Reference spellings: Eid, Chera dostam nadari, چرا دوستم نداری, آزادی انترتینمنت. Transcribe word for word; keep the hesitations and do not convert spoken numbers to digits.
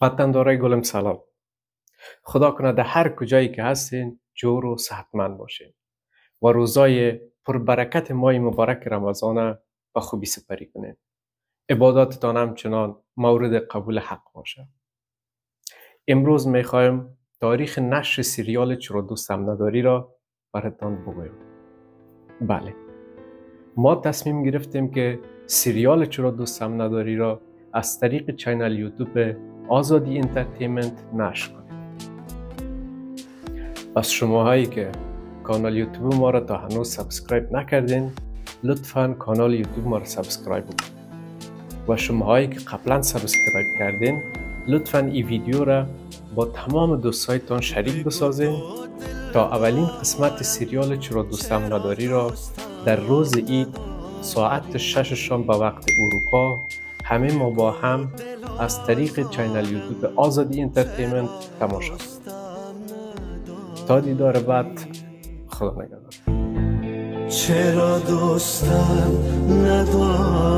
وطندارای گلم سلام. خدا کنه در هر کجایی که هستین جور و صحتمند باشین و روزای پربرکت ماه مبارک رمضان به خوبی سپری کنین. عباداتتان همچنان مورد قبول حق باشه. امروز میخوایم تاریخ نشر سریال چرا دوستم نداری را براتان بگویم. بله، ما تصمیم گرفتیم که سریال چرا دوستم نداری را از طریق چینل یوتیوب آزادی انترتینمنت نشر کنیم. پس شماهایی که کانال یوتیوب ما را تا هنوز سابسکرایب نکردین، لطفاً کانال یوتیوب ما را سابسکرایب کنید. و شماهایی که قبلا سابسکرایب کردین، لطفاً این ویدیو را با تمام دوستایتان شریک بسازین تا اولین قسمت سریال چرا دوستم نداری را در روز عید ساعت شش شام به وقت اروپا همه ما با هم از طریق چینل یوتیوب آزادی انترتینمنت تماشا کنید. تا دیدار بعد، خدا نگهدار. چرا دوستم نداری؟